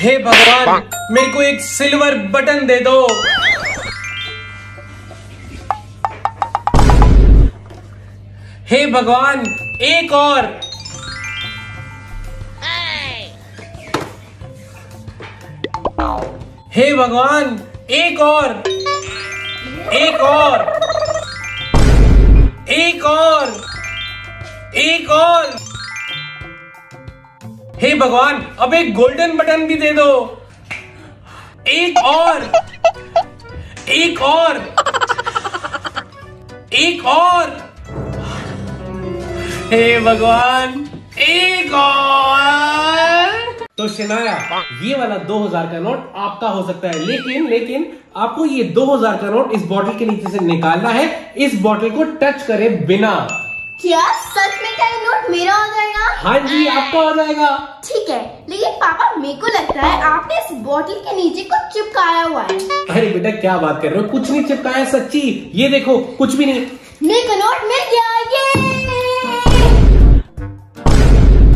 हे भगवान मेरे को एक सिल्वर बटन दे दो। हे भगवान एक और। हे भगवान एक और, एक और, एक और, एक और। हे भगवान अब एक गोल्डन बटन भी दे दो। एक और, एक और, एक और। हे भगवान एक और। तो शनाया ये वाला 2000 का नोट आपका हो सकता है, लेकिन आपको ये 2000 का नोट इस बोतल के नीचे से निकालना है। इस बोतल को टच करे बिना। क्या सच में क्या नोट मेरा हो जाएगा? हाँ जी आपका हो जाएगा। ठीक है, लेकिन पापा मेरे को लगता है आपने इस बोतल के नीचे कुछ चिपकाया हुआ है। अरे बेटा क्या बात कर रहे हो, कुछ नहीं चिपकाया सच्ची। ये देखो कुछ भी नहीं। मेरे को नोट मिल गया।